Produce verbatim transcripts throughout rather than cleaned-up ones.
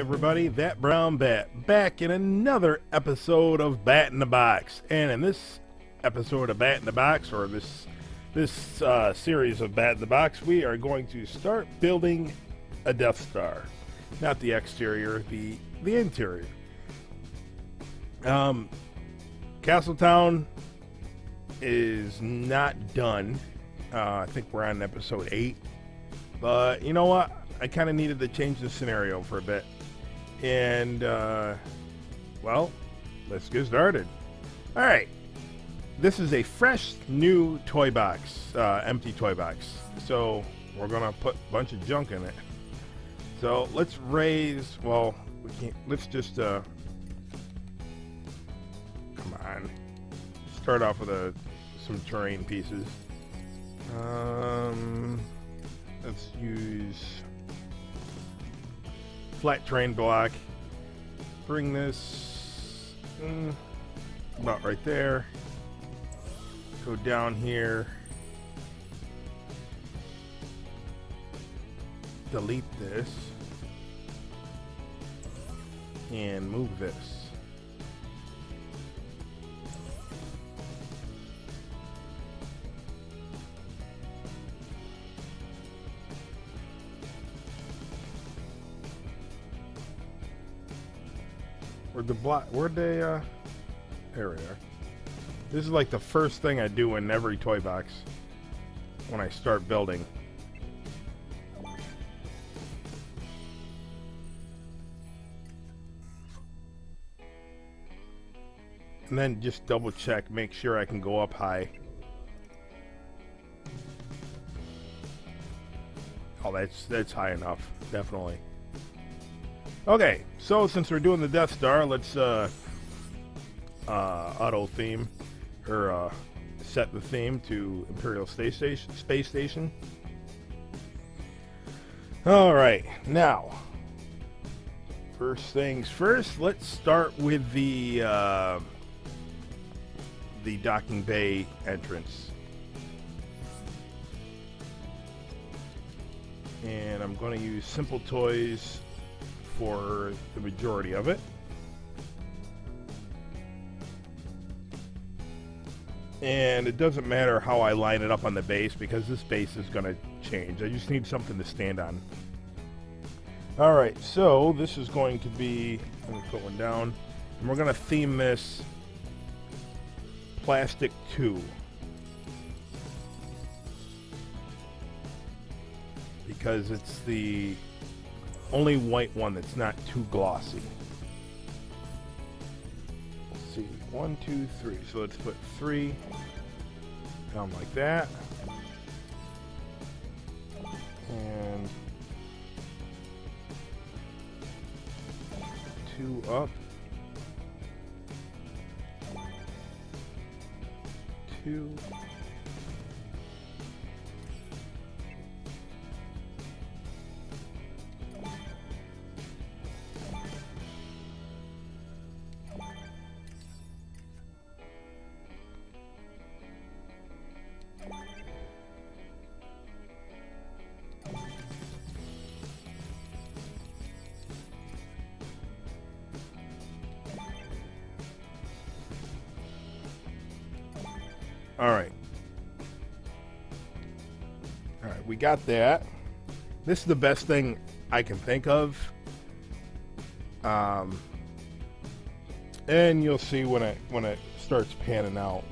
everybody, That Brown Bat, back in another episode of Bat in the Box. And in this episode of Bat in the Box, or this this uh, series of Bat in the Box, we are going to start building a Death Star. Not the exterior, the, the interior. Um, Castletown is not done. Uh, I think we're on episode eight. But you know what? I kind of needed to change the scenario for a bit. And, uh, well, let's get started. All right. This is a fresh, new toy box, uh, empty toy box. So we're going to put a bunch of junk in it. So let's raise, well, we can't, let's just, uh, come on. Start off with a, some terrain pieces. Um, let's use flat terrain block, bring this mm, about right there, go down here, delete this, and move this. Where'd the block, where'd they, uh, there we are. This is like the first thing I do in every toy box when I start building. And then just double check, make sure I can go up high. Oh, that's, that's high enough, definitely. Okay, so since we're doing the Death Star, let's uh, uh, auto theme, or uh, set the theme to Imperial Space Station, Space Station. All right, now, first things first, let's start with the, uh, the docking bay entrance. And I'm going to use Simple Toys for the majority of it. And it doesn't matter how I line it up on the base because this base is going to change. I just need something to stand on. All right, so this is going to be, I'm going to put one down, and we're going to theme this plastic two, because it's the only white one that's not too glossy. Let's see, one, two, three. So let's put three down like that. And two up. Two. Alright. Alright, we got that. This is the best thing I can think of. Um, and you'll see when it when it starts panning out.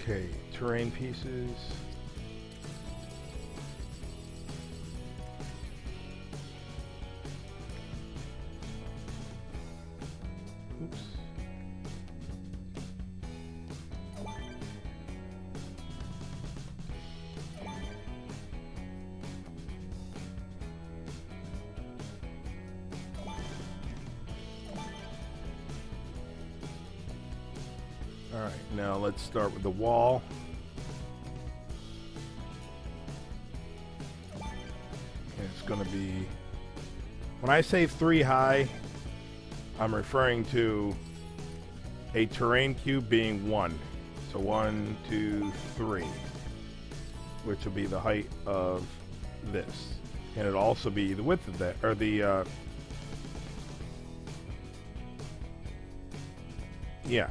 Okay, terrain pieces. Alright, now let's start with the wall. And it's going to be, when I say three high, I'm referring to a terrain cube being one. So one, two, three, which will be the height of this. and it'll also be the width of that, or the uh, yeah,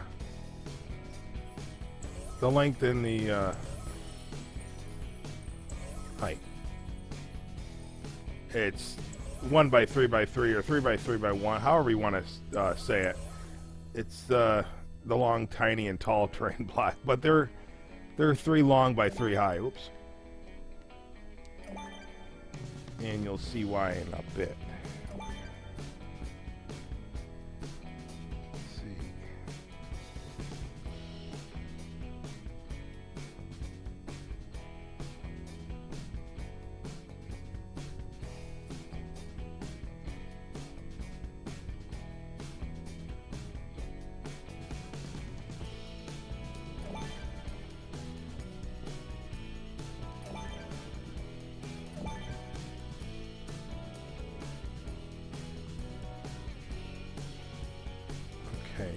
the length and the uh, height. It's one by three by three or three by three by one, however you want to uh, say it. It's uh, the long, tiny, and tall terrain block, but they're they're three long by three high. Oops. And you'll see why in a bit. Let's see.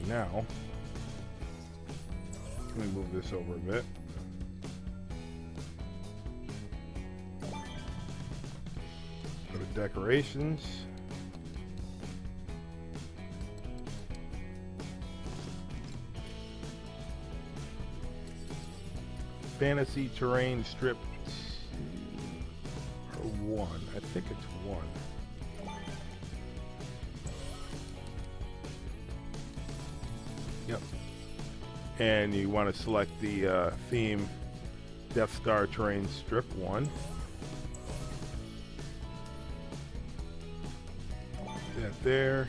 Now, let me move this over a bit. Go to decorations. Fantasy terrain strip one. I think it's one. And you want to select the uh, theme Death Star Terrain Strip one. That there.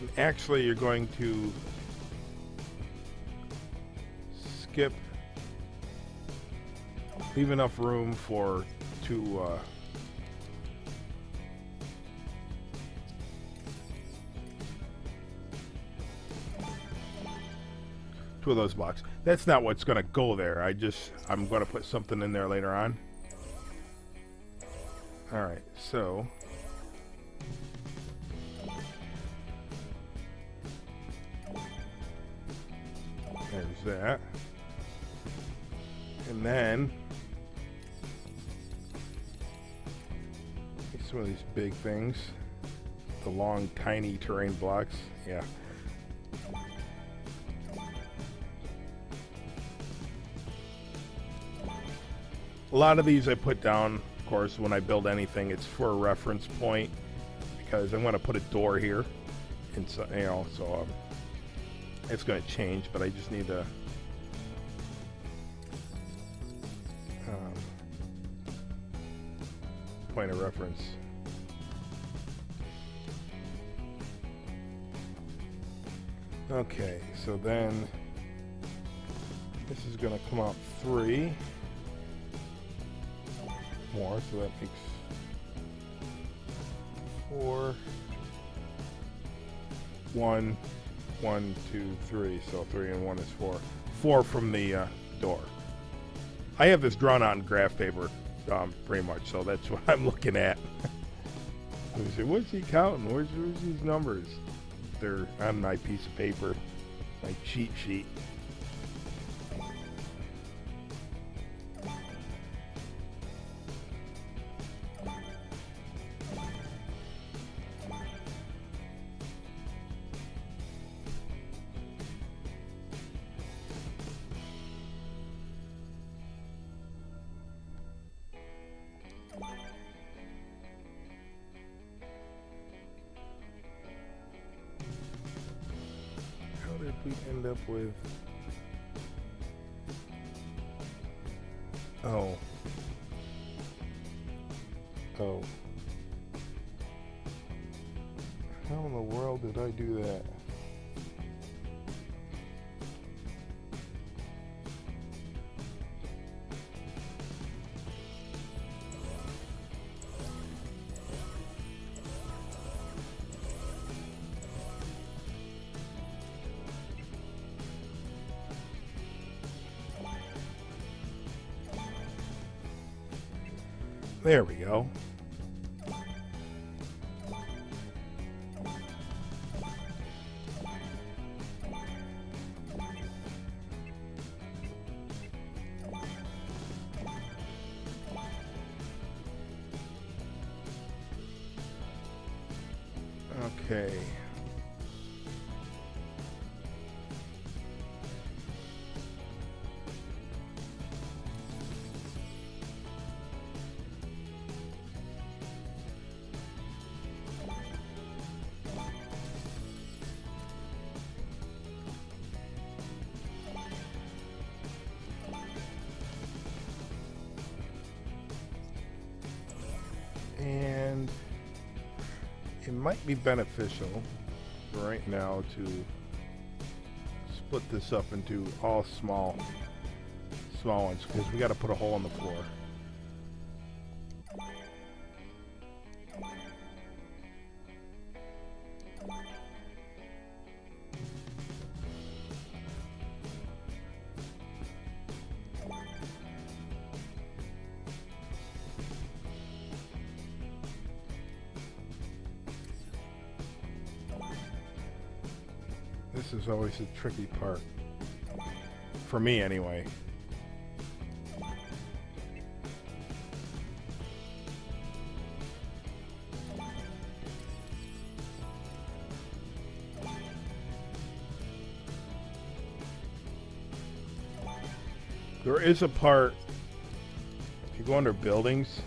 And actually, you're going to skip, leave enough room for two. Uh, two of those blocks. That's not what's going to go there. I just, I'm going to put something in there later on. All right, so there's that. And then some of these big things, the long, tiny terrain blocks. Yeah. A lot of these I put down, of course, when I build anything. It's for a reference point because I'm going to put a door here, and so, you know, so um, it's going to change. But I just need to um, point of reference. Okay, so then this is going to come out three. More, so that makes four, one, one, two, three. So three and one is four. Four from the uh, door. I have this drawn on graph paper, um, pretty much. So that's what I'm looking at. So you say, what's he counting? Where's, where's these numbers? They're on my piece of paper, my cheat sheet. We end up with, oh, oh, how in the world did I do that? There we go. Okay. And it might be beneficial right now to split this up into all small small ones, because we got to put a hole in the floor. This is always the tricky part. For me, anyway. There is a part, if you go under buildings,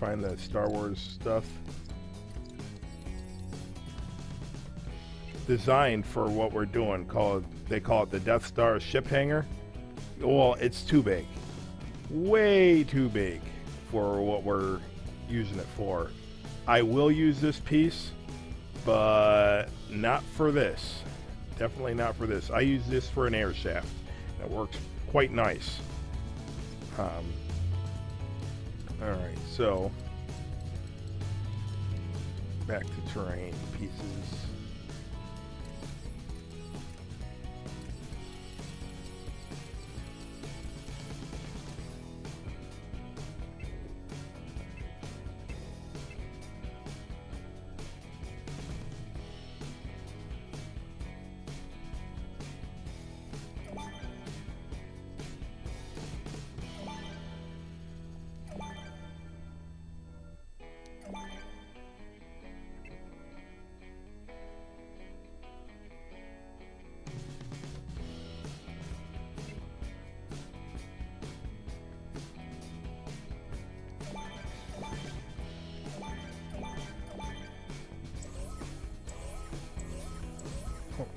find the Star Wars stuff. Designed for what we're doing, called they call it the Death Star ship hangar. Well, it's too big, way too big for what we're using it for. I will use this piece, but not for this. Definitely not for this. I use this for an air shaft. That works quite nice. Um, all right, so back to terrain pieces.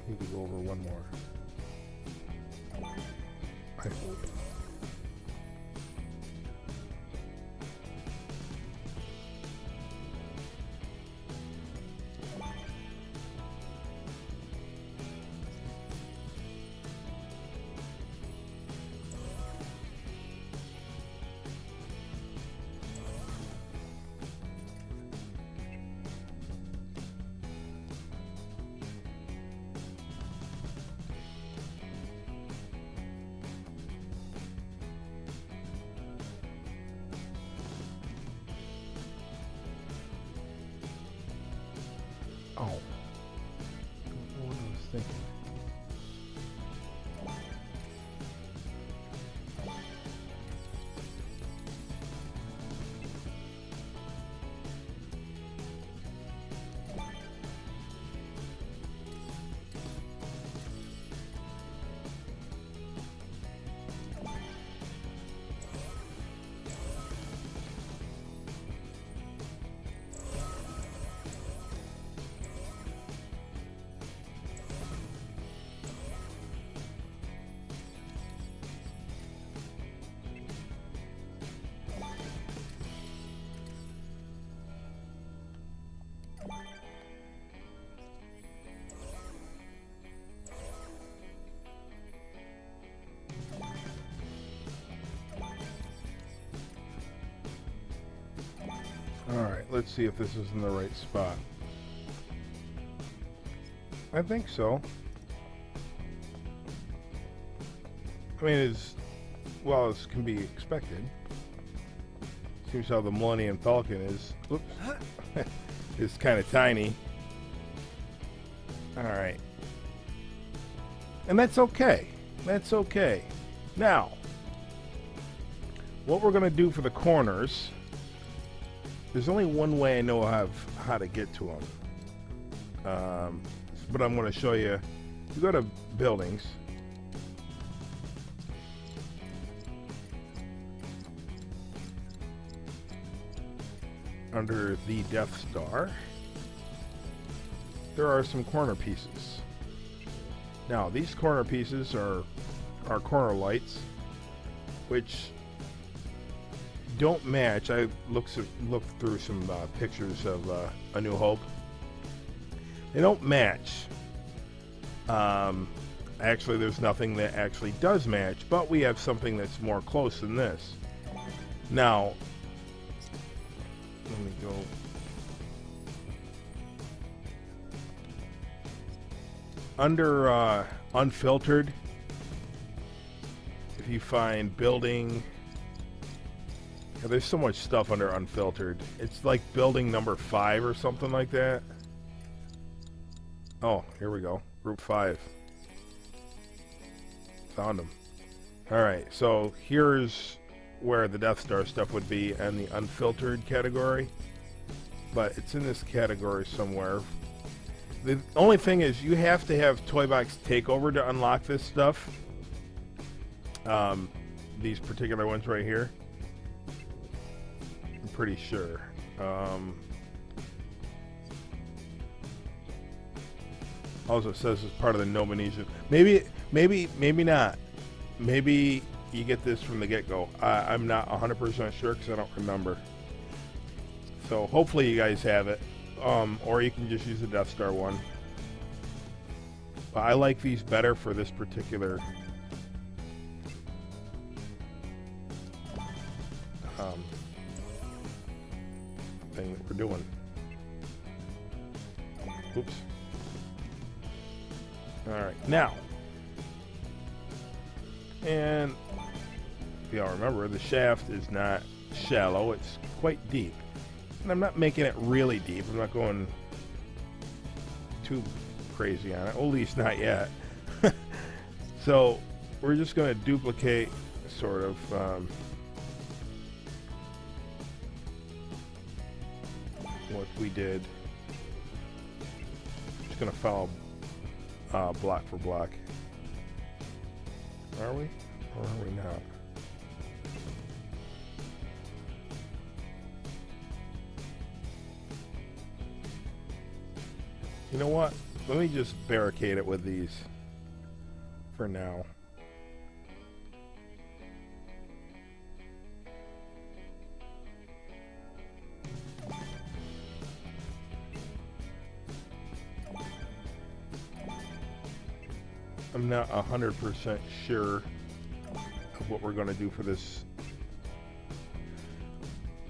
Need to go over one more. I hope. Oh, I don't know what I was thinking. Let's see if this is in the right spot. I think so. I mean, as well as can be expected. Seems how the Millennium Falcon is. Oops. It's kind of tiny. All right. And that's okay. That's okay. Now, what we're going to do for the corners There's only one way I know of how to get to them, um, but I'm going to show you. You go to buildings, under the Death Star, there are some corner pieces. Now these corner pieces are are corner lights, which don't match. I looked looked through some uh, pictures of uh, A New Hope. They don't match. Um, actually, there's nothing that actually does match, but we have something that's more close than this. Now, let me go. Under uh, unfiltered, if you find building, there's so much stuff under unfiltered. It's like building number five or something like that. Oh, here we go. Group five. Found them. Alright, so here's where the Death Star stuff would be and the unfiltered category. But it's in this category somewhere. The only thing is you have to have Toy Box Takeover to unlock this stuff. Um, these particular ones right here. I'm pretty sure. Um, also says it's part of the Nomination. Maybe, maybe, maybe not. Maybe you get this from the get-go. I, I'm not one hundred percent sure because I don't remember. So hopefully you guys have it. Um, or you can just use the Death Star one. But I like these better for this particular um, thing that we're doing. Oops. Alright, now. And if y'all remember, the shaft is not shallow, it's quite deep. And I'm not making it really deep. I'm not going too crazy on it. At least not yet. So we're just going to duplicate sort of um, what we did. I'm just going to follow uh, block for block. Are we? Or are we not? You know what? Let me just barricade it with these for now. I'm not one hundred percent sure of what we're going to do for this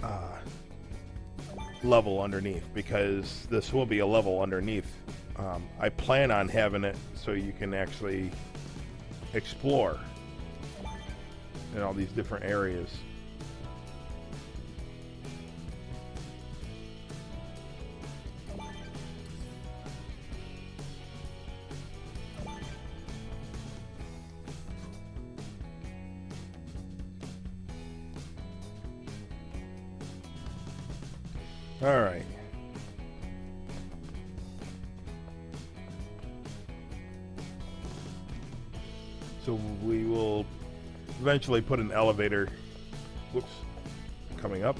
uh, level underneath, because this will be a level underneath. Um, I plan on having it so you can actually explore in all these different areas. All right. So we will eventually put an elevator. Whoops. Coming up.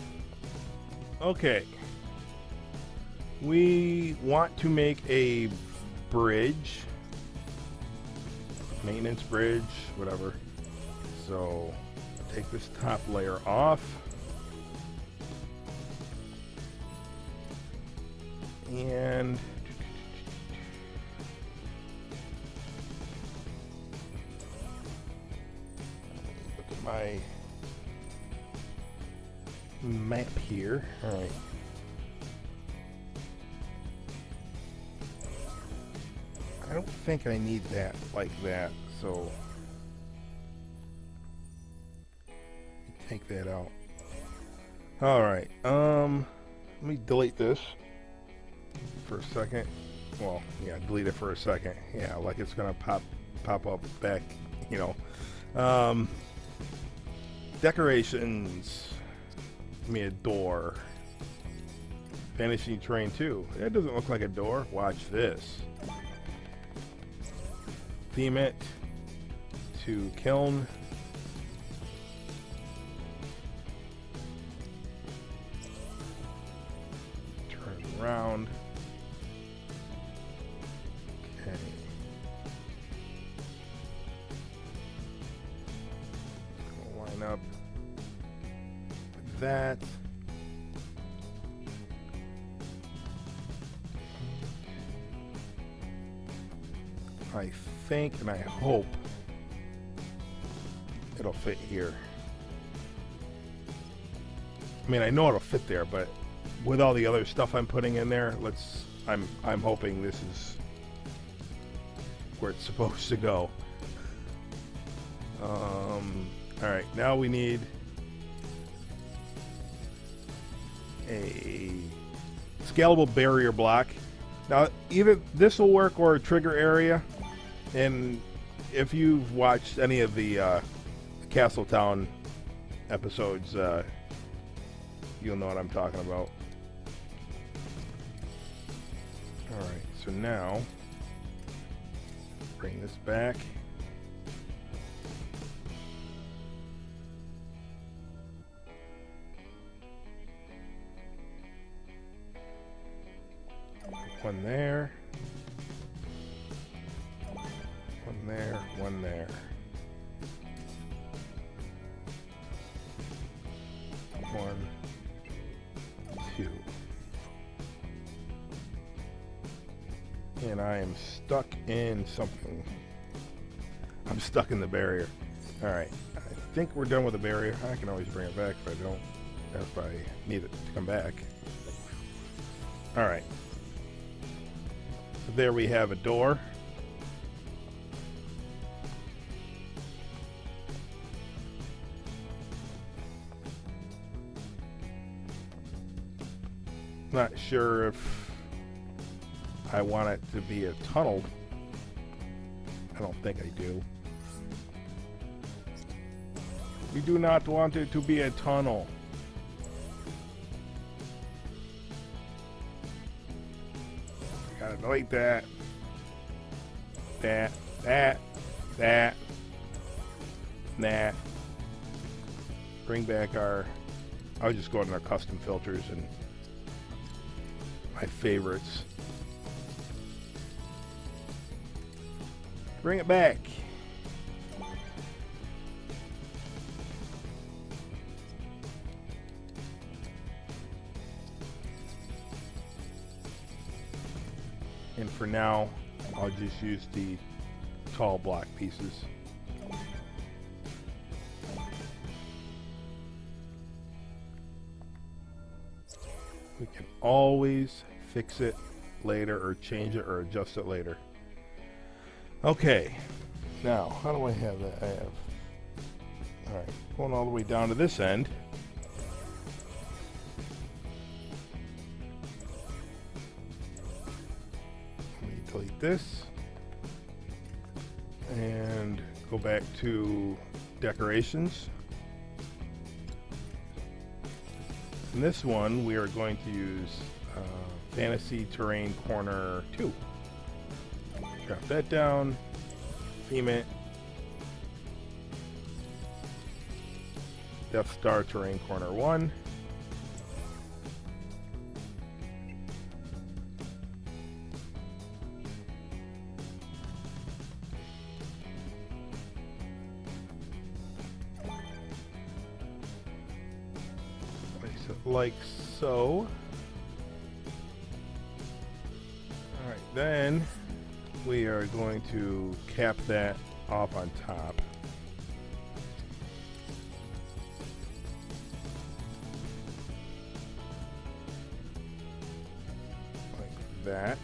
Okay. We want to make a bridge. Maintenance bridge, whatever. So take this top layer off. And look at my map here. All right. I don't think I need that like that, so take that out. All right. Um, let me delete this. For a second, well, yeah, delete it for a second. Yeah, like it's gonna pop, pop up back, you know. Um, decorations. Give me a door. Vanishing Train too. That doesn't look like a door. Watch this. Theme it to Kiln. Turn around. Okay. We'll line up with that. I think and I hope it'll fit here. I mean, I know it'll fit there, but with all the other stuff I'm putting in there, let's I'm I'm hoping this is where it's supposed to go. Um, all right, now we need a scalable barrier block. Now, either this will work or a trigger area. And if you've watched any of the uh, Castletown episodes, uh, you'll know what I'm talking about. Alright, so now, bring this back. One there. One there, one there. One, two. And I am stuck in something. I'm stuck in the barrier. Alright, I think we're done with the barrier. I can always bring it back if I don't, if I need it to come back. Alright. So there we have a door. Not sure if I want it to be a tunnel. I don't think I do. We do not want it to be a tunnel. Gotta delete that. That, that, that, that. Bring back our. I'll just go in our custom filters and. My favorites. Bring it back. And for now, I'll just use the tall block pieces. We can always fix it later or change it or adjust it later. Okay, now how do I have that? I have, all right, going all the way down to this end. Let me delete this and go back to decorations. In this one, we are going to use uh, Fantasy Terrain Corner two. Drop that down, theme it. Death Star Terrain Corner one. Like so. Alright, then we are going to cap that off on top. Like that.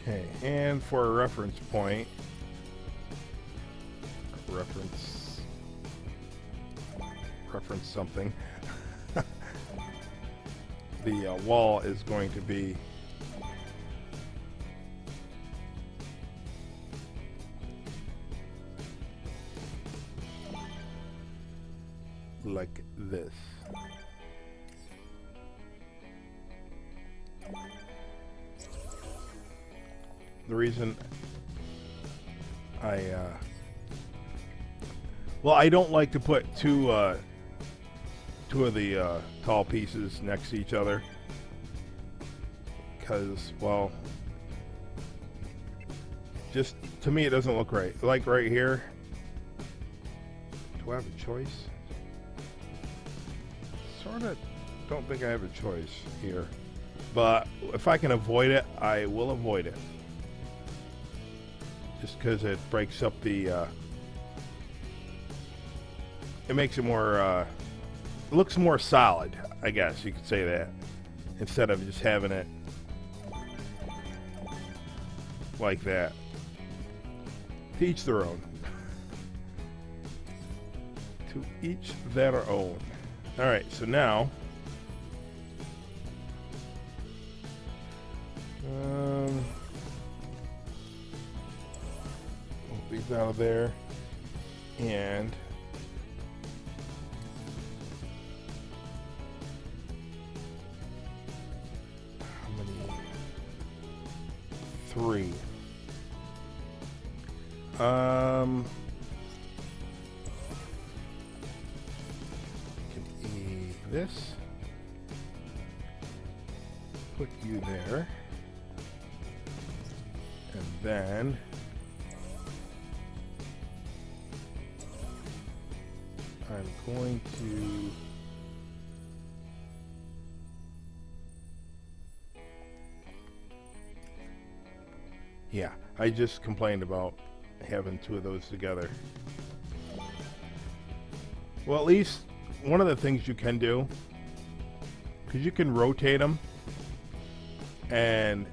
Okay, and for a reference point, reference reference something. The uh, wall is going to be like this. The reason I, uh, well, I don't like to put two, uh, two of the uh, tall pieces next to each other, because, well, just to me it doesn't look right. Like right here, do I have a choice? Sort of don't think I have a choice here, but if I can avoid it, I will avoid it, just because it breaks up the, uh, it makes it more, uh, it looks more solid, I guess you could say that, instead of just having it like that. To each their own. To each their own. Alright, so now, um, move these out of there, and three. Um, can E this. Put you there, and then I'm going to. Yeah, I just complained about having two of those together. Well, at least one of the things you can do, because you can rotate them, and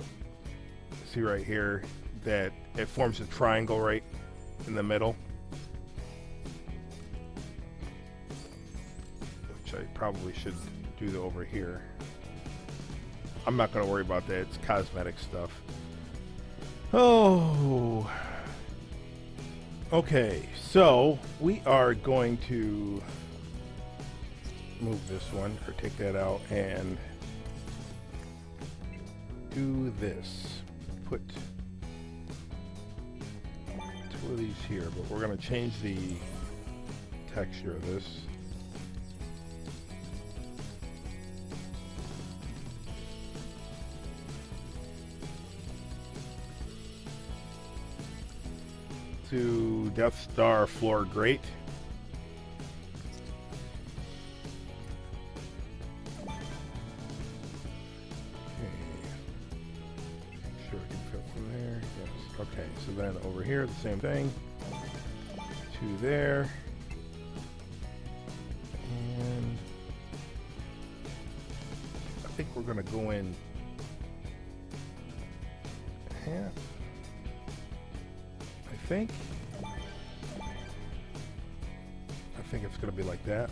see right here that it forms a triangle right in the middle, which I probably should do over here. I'm not going to worry about that. It's cosmetic stuff. Oh, okay, so we are going to move this one, or take that out, and do this. Put two of these here, but we're going to change the texture of this. To Death Star floor grate. Okay. Make sure it can fit from there. Yes. Okay, so then over here, the same thing. Two there. And I think we're going to go in half. I think I think it's gonna be like that.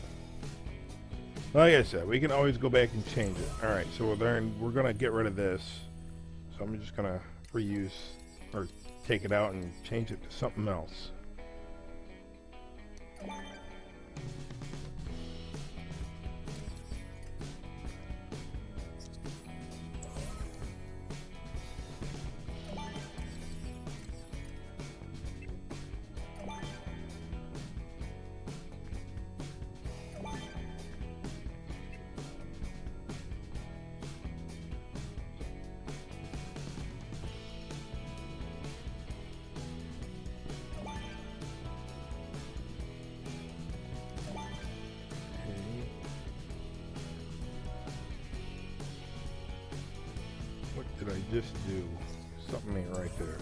Like I said, we can always go back and change it. All right, so then we're gonna get rid of this. So I'm just gonna reuse or take it out and change it to something else. I just do something right there.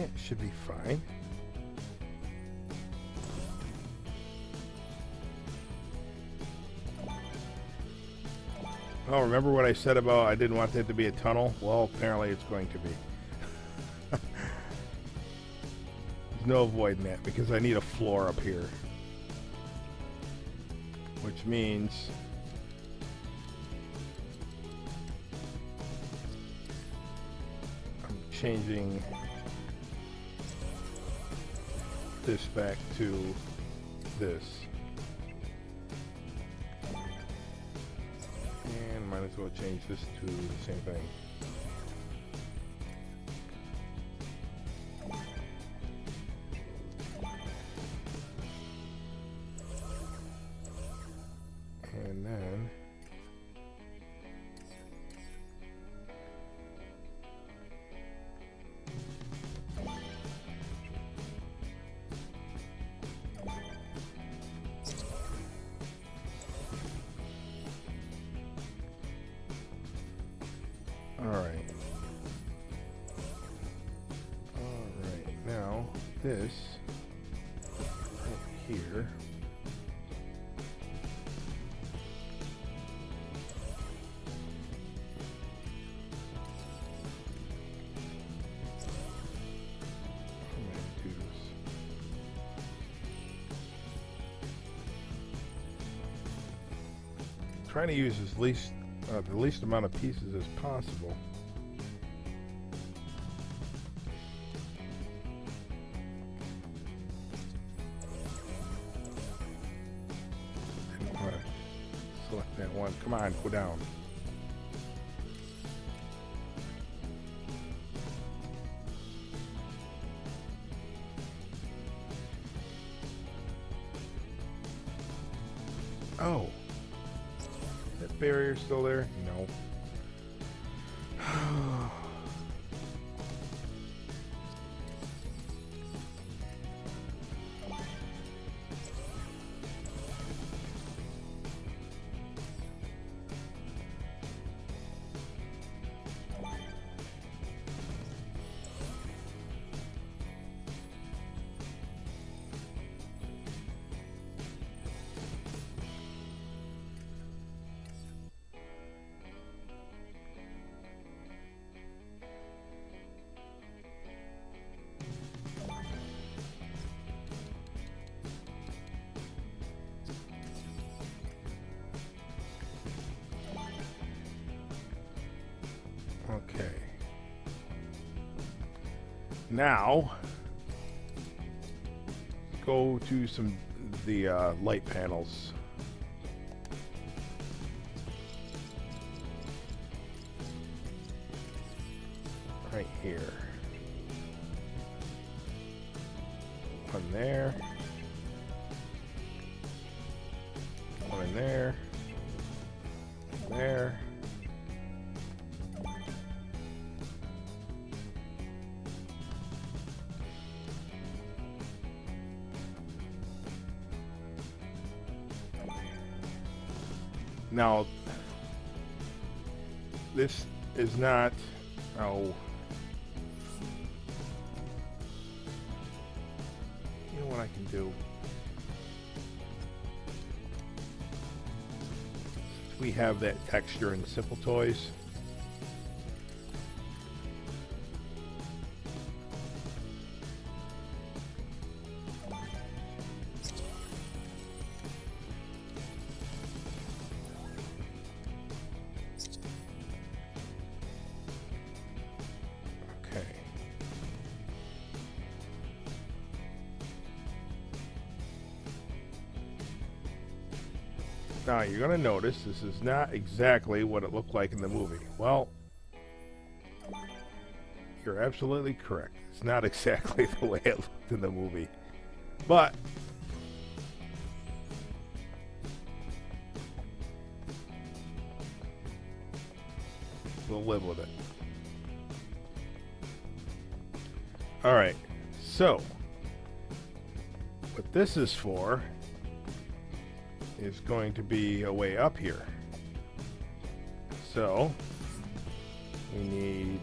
It should be fine. Oh, remember what I said about I didn't want that to be a tunnel? Well, apparently it's going to be. No avoiding that, because I need a floor up here, which means changing this back to this. And might as well change this to the same thing. This right here I'm trying to use as least uh, the least amount of pieces as possible. Come on, go down. Oh, is that barrier still there? No. Okay. Now, go to some the uh, light panels. Right here. One there. One there. One there. Now, this is not, oh, you know what I can do? We have that texture in Simple Toys. Now you're going to notice this is not exactly what it looked like in the movie. Well, you're absolutely correct. It's not exactly the way it looked in the movie. But we'll live with it. Alright, so what this is for is going to be a way up here. So we need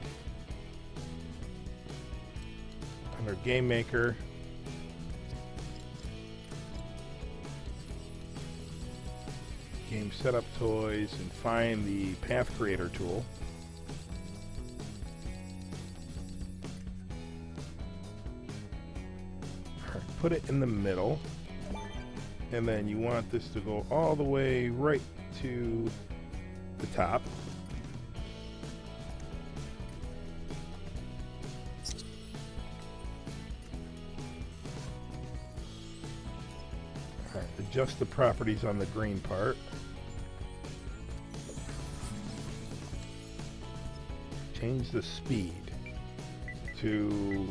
under Game Maker. Game Setup Toys and find the Path Creator tool. Put it in the middle. And then you want this to go all the way right to the top. adjust the properties on the green part. Change the speed to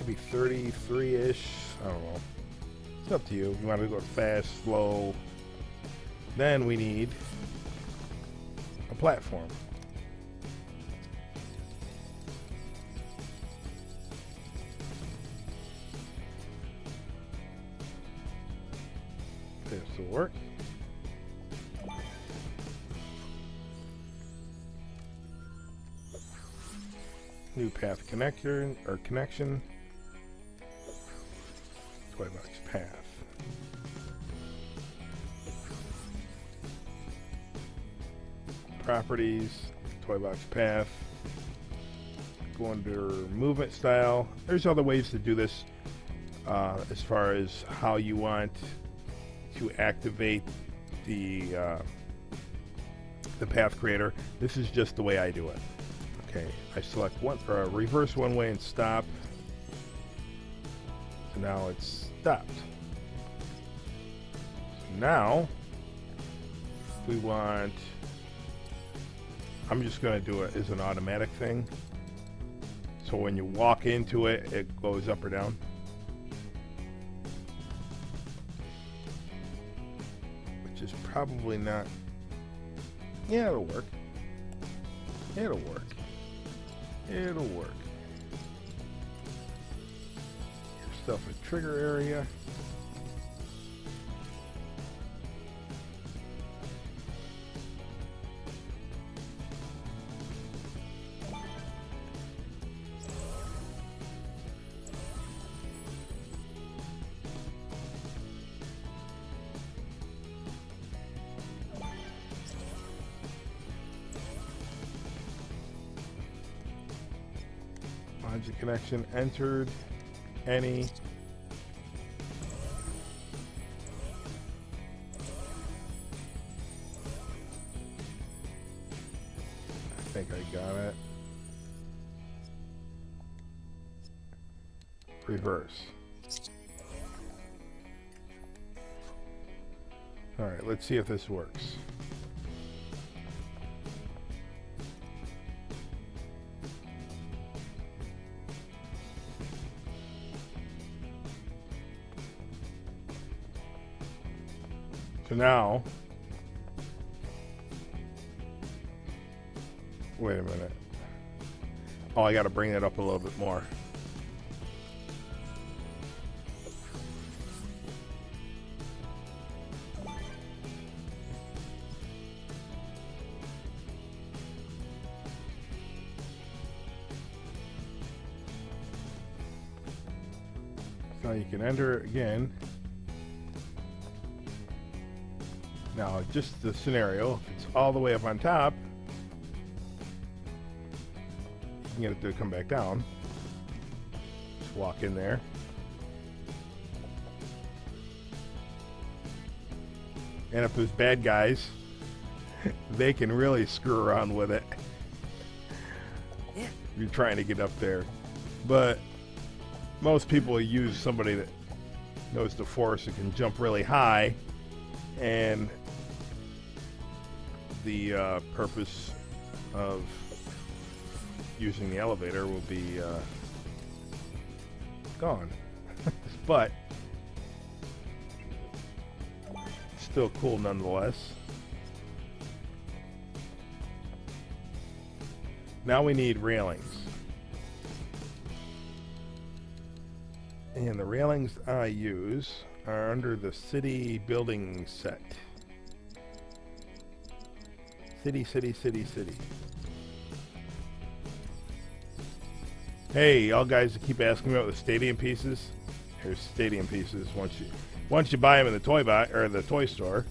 maybe thirty-three-ish. I don't know. It's up to you. You want to go fast, slow. Then we need a platform. This will work. New path connector or connection. Toy Box path. Properties. Toy Box path. Go under movement style. There's other ways to do this uh, as far as how you want to activate the uh, the path creator. This is just the way I do it. Okay, I select one, or reverse one way and stop. So now it's stopped. So now we want. I'm just going to do it as an automatic thing. So when you walk into it, it goes up or down. Which is probably not. Yeah, it'll work. It'll work. It'll work. Give stuff a trigger area. Connection entered, any. I think I got it. Reverse. All right, let's see if this works. So now, wait a minute. Oh, I got to bring that up a little bit more. So you can enter again. Now, just the scenario, if it's all the way up on top, you can get it to come back down. Just walk in there. And if there's bad guys, they can really screw around with it. Yeah. You're trying to get up there. But most people use somebody that knows the force and can jump really high. And the uh, purpose of using the elevator will be uh, gone. But still cool nonetheless. Now we need railings. And the railings I use are under the city building set. City, city, city, city. Hey, y'all guys that keep asking me about the stadium pieces. Here's stadium pieces. Once you, once you buy them in the toy box or the toy store.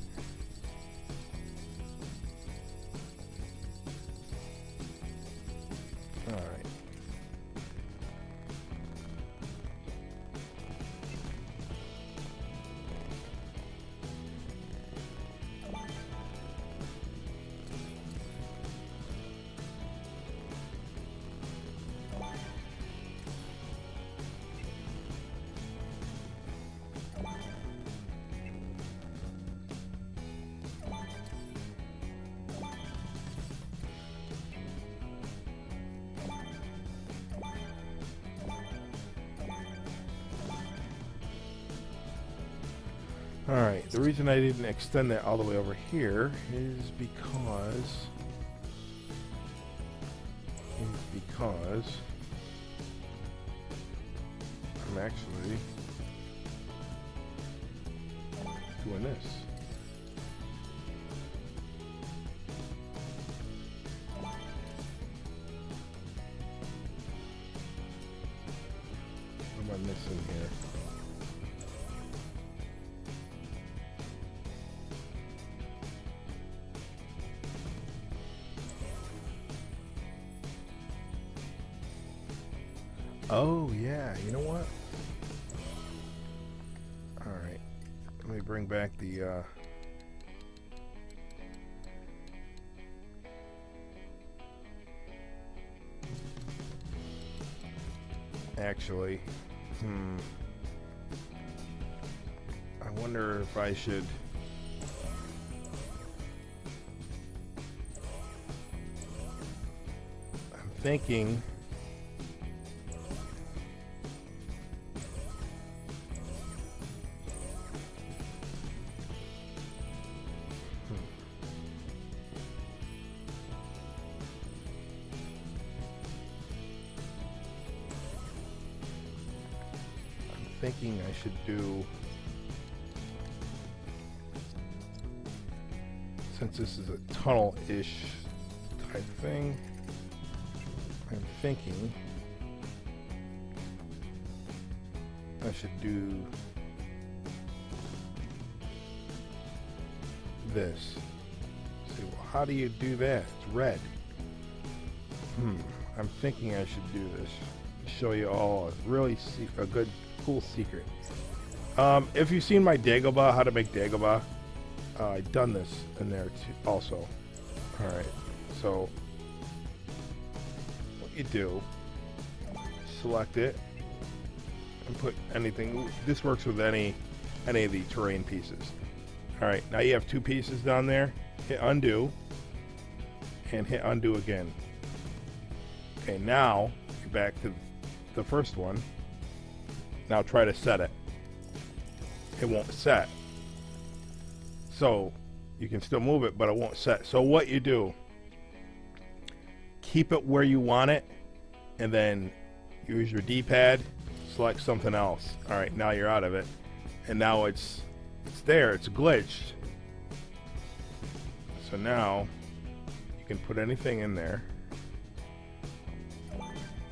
Alright, the reason I didn't extend that all the way over here is because is because I'm actually doing this. What am I missing here? Oh, yeah, you know what? Alright, let me bring back the, uh... actually, hmm... I wonder if I should... I'm thinking... thinking I should do, since this is a tunnel-ish type thing, I'm thinking I should do this. Say, well, how do you do that? It's red. Hmm. I'm thinking I should do this. Show you all a really see a good. Cool secret. Um, if you've seen my Dagobah, how to make Dagobah, uh, I've done this in there too, also. All right, so what you do, select it and put anything. This works with any any of the terrain pieces. All right, now you have two pieces down there. Hit undo and hit undo again. Okay, now you're back to the first one. Now try to set it. It won't set. So you can still move it, but it won't set. So what you do, keep it where you want it, and then use your D-pad, select something else. All right, now you're out of it. And now it's it's there, it's glitched. So now you can put anything in there.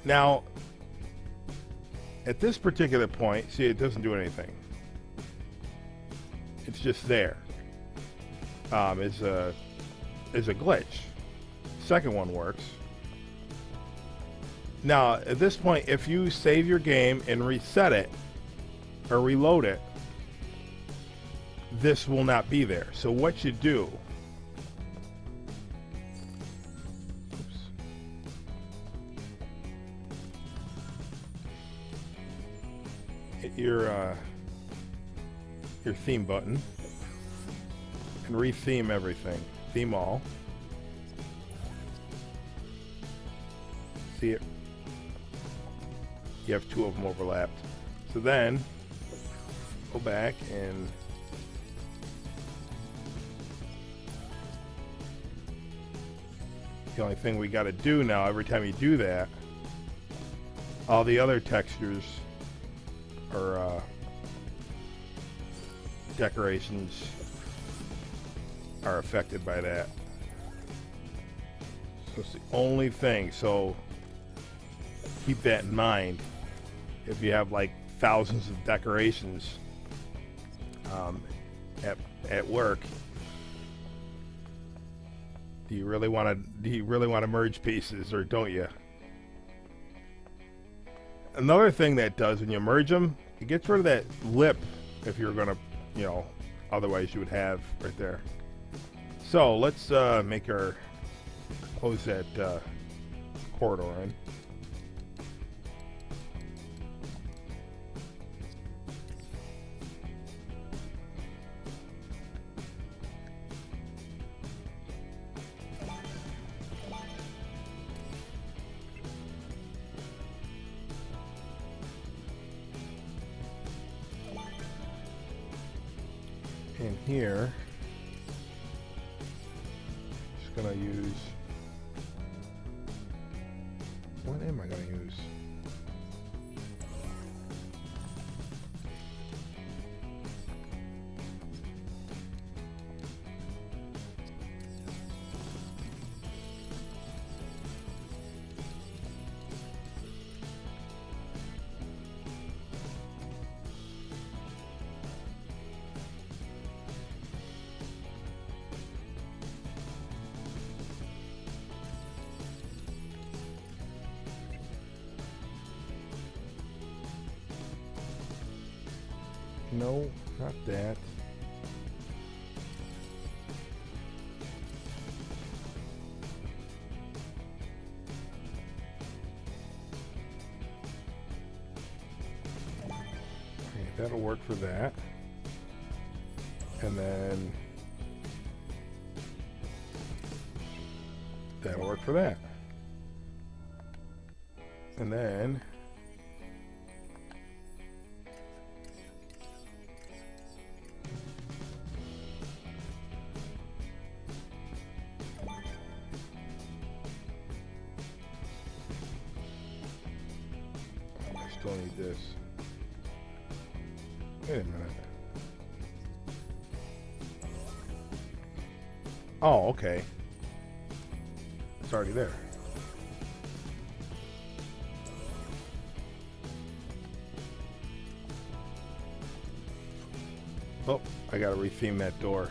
Now, at this particular point, see, it doesn't do anything. It's just there. Um, it's a, it's a glitch. Second one works. Now, at this point, if you save your game and reset it, or reload it, this will not be there. So what you do, your uh, your theme button and re-theme everything. Theme all. See it? You have two of them overlapped. So then go back and the only thing we got to do now, every time you do that, all the other textures or uh, decorations are affected by that. So it's the only thing, so keep that in mind. If you have like thousands of decorations um, at, at work, do you really want to do you really want to merge pieces, or don't you? Another thing that does when you merge them, it gets rid of that lip if you're gonna, you know, otherwise you would have right there. So let's uh, make our, close that uh, corridor in. here. Just gonna use. What am I gonna use? No, not that. Okay, that'll work for that. And then that'll work for that. And then oh, okay. It's already there. Oh, I gotta retheme that door.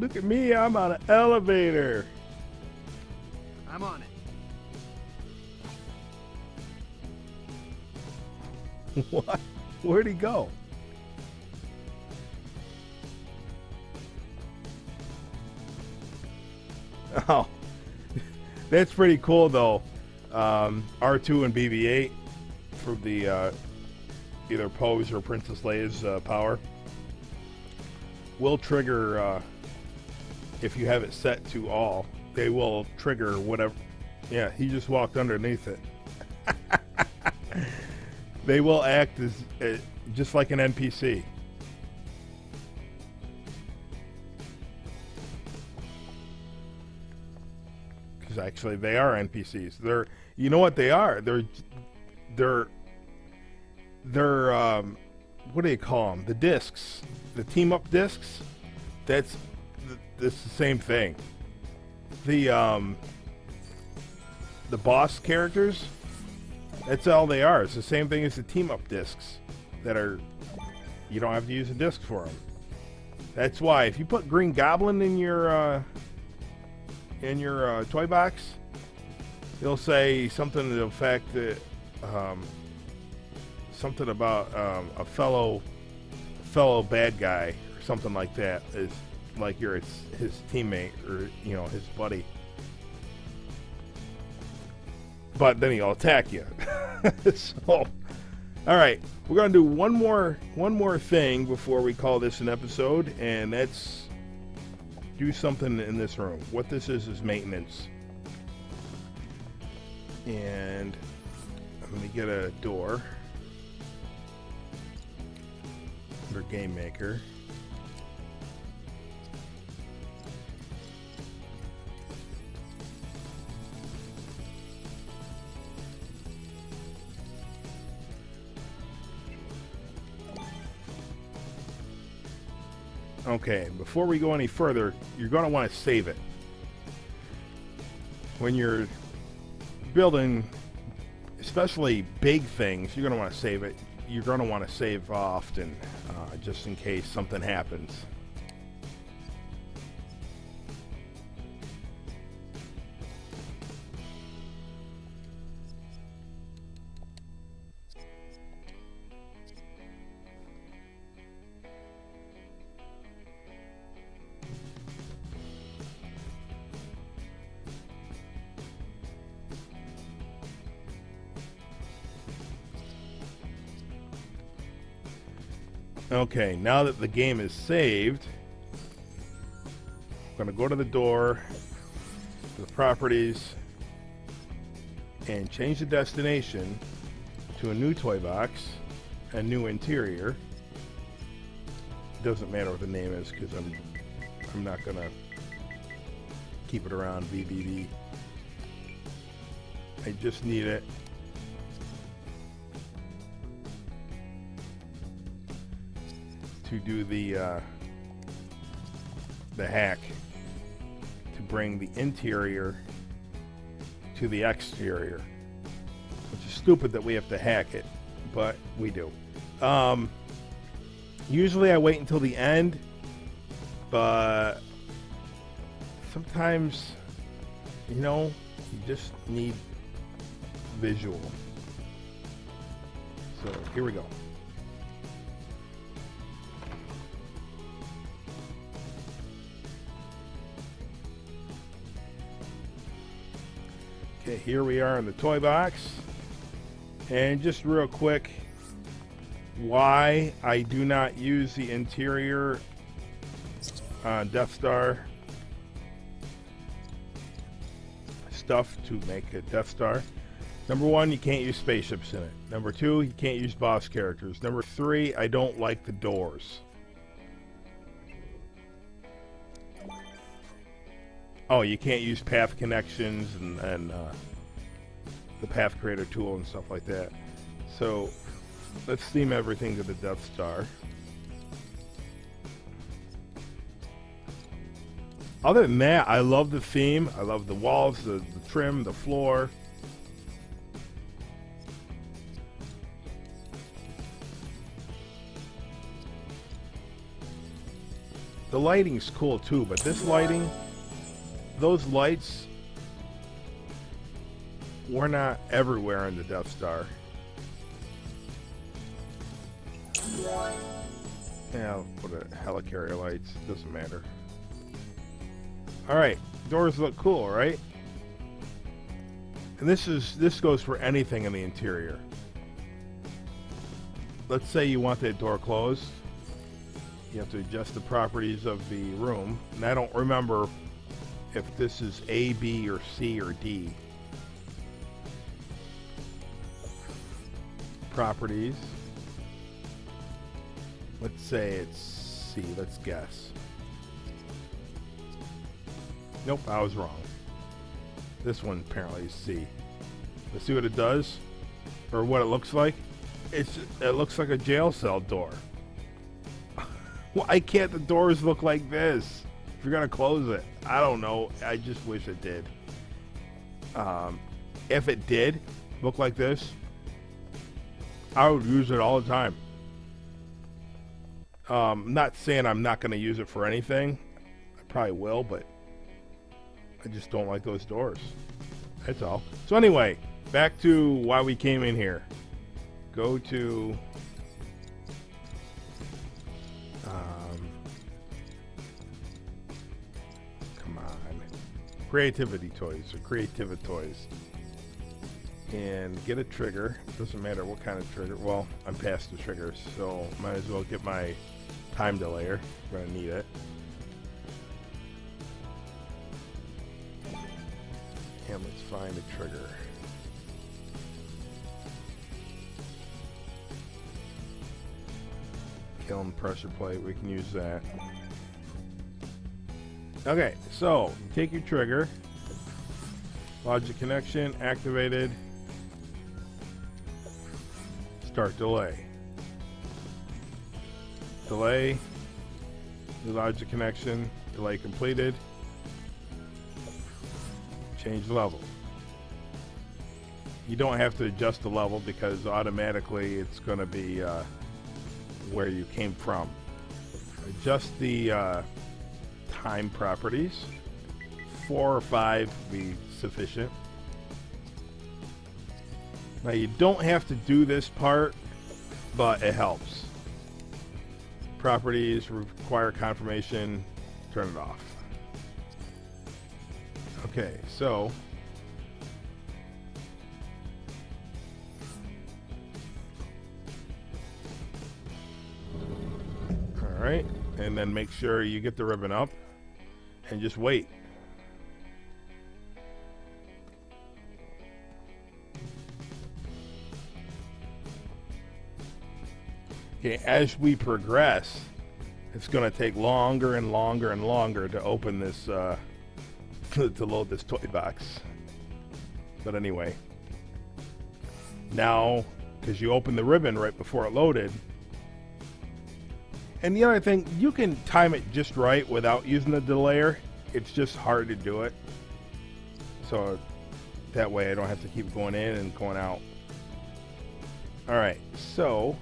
Look at me, I'm on an elevator. I'm on it. What? Where'd he go? Oh, that's pretty cool though. Um, R two and B B eight from the uh, either Poe's or Princess Leia's uh, power will trigger. Uh, If you have it set to all, they will trigger whatever. Yeah, he just walked underneath it. They will act as uh, just like an N P C. Because actually, they are N P Cs. They're, you know what they are? They're, they're, they're. Um, what do you call them? The discs, the team-up discs. That's. It's the same thing. The um, the boss characters, that's all they are. It's the same thing as the team-up discs that are, you don't have to use a disc for them. That's why if you put Green Goblin in your uh, in your uh, toy box, it'll say something to the effect that um, something about um, a fellow fellow bad guy or something like that is. Like you're his, his teammate or, you know, his buddy. But then he'll attack you. So, alright, we're going to do one more, one more thing before we call this an episode, and that's do something in this room. What this is is maintenance. And let me get a door. Under Game Maker. Okay, before we go any further, you're going to want to save it. When you're building, especially big things, you're going to want to save it. You're going to want to save often, uh, just in case something happens. Okay, now that the game is saved, I'm going to go to the door, to the properties, and change the destination to a new toy box, a new interior. Doesn't matter what the name is because I'm I'm not going to keep it around B B B. I just need it. To do the uh, the hack to bring the interior to the exterior, which is stupid that we have to hack it, but we do. Um, usually I wait until the end, but sometimes, you know, you just need visual. So here we go. Here we are in the toy box, and just real quick, why I do not use the interior on Death Star stuff to make a Death Star. Number one, you can't use spaceships in it. Number two, you can't use boss characters. Number three, I don't like the doors. Oh, you can't use path connections and, and uh, the path creator tool and stuff like that. So let's theme everything to the Death Star. Other than that, I love the theme. I love the walls, the, the trim, the floor. The lighting's cool too, but this lighting... Those lights were not everywhere in the Death Star. Yeah, I'll put a helicarrier lights, doesn't matter. Alright, doors look cool, right? And this is this goes for anything in the interior. Let's say you want that door closed. You have to adjust the properties of the room. And I don't remember if this is A, B, or C, or D. Properties. Let's say it's C. Let's guess. Nope, I was wrong. This one apparently is C. Let's see what it does, or what it looks like. It's, it looks like a jail cell door. Why can't the doors look like this? If you're gonna close it, I don't know. I just wish it did. Um, if it did look like this, I would use it all the time. Um, not saying I'm not gonna use it for anything. I probably will, but I just don't like those doors. That's all. So anyway, back to why we came in here. Go to. Um, Creativity Toys or Creative Toys and get a trigger. Doesn't matter what kind of trigger. Well, I'm past the trigger, so might as well get my time delayer. I'm gonna need it. And let's find a trigger. Kill and pressure plate. We can use that. Okay, so take your trigger, logic connection activated, start delay, delay, new logic connection, delay completed, change level. You don't have to adjust the level because automatically it's going to be uh, where you came from. Adjust the uh, time properties. Four or five would be sufficient. Now you don't have to do this part, but it helps. Properties require confirmation. Turn it off. Okay, so All right, and then make sure you get the ribbon up and just wait. Okay, as we progress, it's going to take longer and longer and longer to open this, uh, to, to load this toy box. But anyway, now, because you opened the ribbon right before it loaded. And the other thing, you can time it just right without using the delayer. It's just hard to do it. So that way I don't have to keep going in and going out. All right, so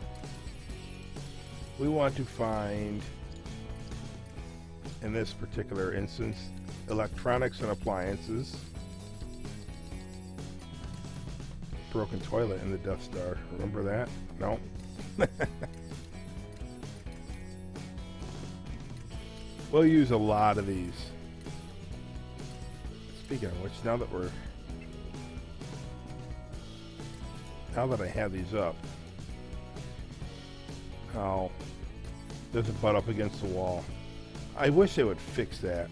we want to find, in this particular instance, electronics and appliances. Broken toilet in the Death Star. Remember that? No. We'll use a lot of these. Speaking of which, now that we're, now that I have these up, oh, doesn't butt up against the wall. I wish they would fix that.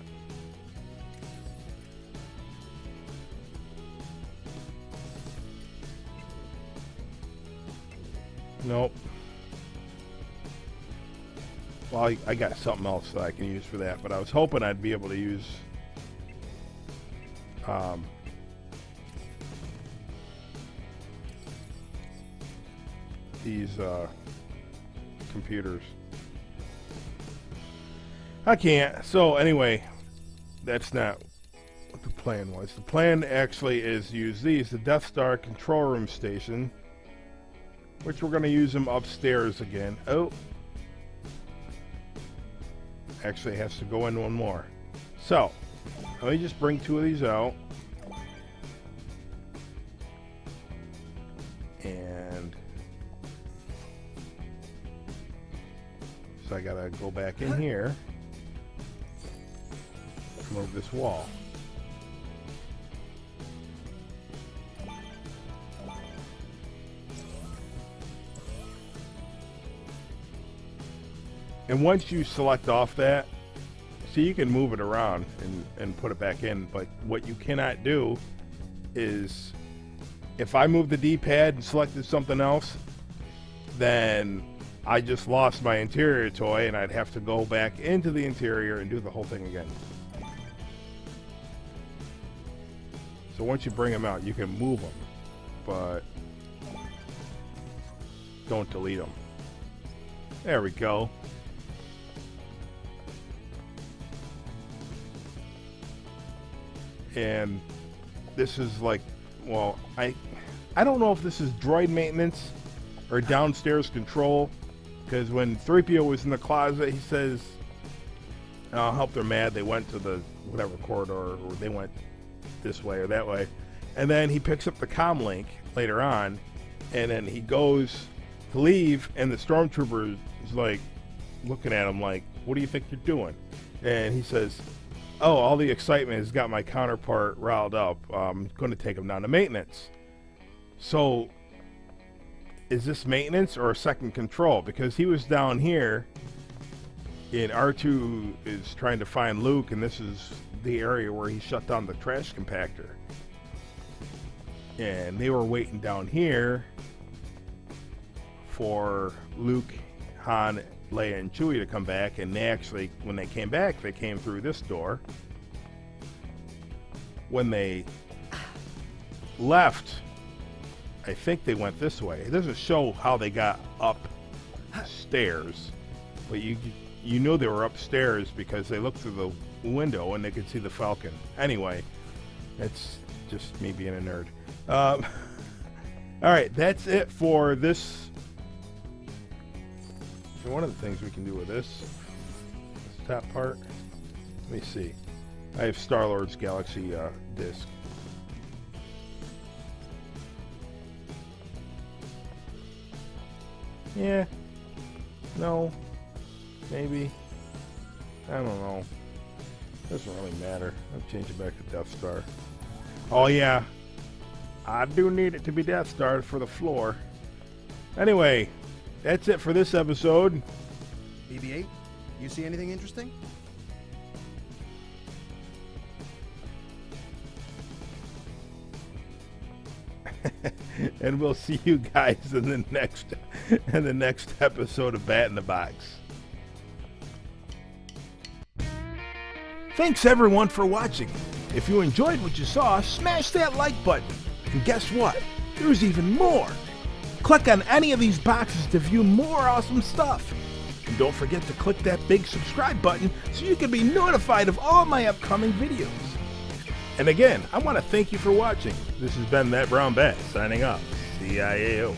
Nope. Well, I, I got something else that I can use for that, but I was hoping I'd be able to use um, these uh, computers. I can't. So anyway, that's not what the plan was. The plan actually is use these, the Death Star control room station, which we're going to use them upstairs again. Oh. Actually has to go in one more. So, let me just bring two of these out. And so I gotta go back in here. Move this wall. And once you select off that, see, you can move it around and, and put it back in, but what you cannot do is, if I move the D-pad and selected something else, then I just lost my interior toy and I'd have to go back into the interior and do the whole thing again. So once you bring them out, you can move them, but don't delete them. There we go. And this is like, well, I I don't know if this is droid maintenance or downstairs control, because when three P O was in the closet, he says, I'll help, they're mad, they went to the whatever corridor, or they went this way or that way. And then he picks up the comm link later on, and then he goes to leave, and the stormtrooper is like looking at him like, what do you think you're doing? And he says, oh, all the excitement has got my counterpart riled up. I'm going to take him down to maintenance. So, is this maintenance or second control? Because he was down here, and R two is trying to find Luke, and this is the area where he shut down the trash compactor. And they were waiting down here for Luke, Han, Leia and Chewie to come back, and they actually, when they came back, they came through this door. When they left, I think they went this way. It doesn't show how they got upstairs, but you you know they were upstairs because they looked through the window and they could see the Falcon. Anyway, that's just me being a nerd. Um, all right, that's it for this. One of the things we can do with this, this top part, let me see. I have Star-Lord's Galaxy uh, disc. Yeah. No. Maybe. I don't know. Doesn't really matter. I'll change it back to Death Star. Oh, yeah. I do need it to be Death Star for the floor. Anyway. That's it for this episode. B B eight. You see anything interesting? And we'll see you guys in the next in the next episode of Bat in the Box. Thanks everyone for watching. If you enjoyed what you saw, smash that like button. And guess what? There's even more. Click on any of these boxes to view more awesome stuff. And don't forget to click that big subscribe button so you can be notified of all my upcoming videos. And again, I want to thank you for watching. This has been That Brown Bat, signing off. C I A O.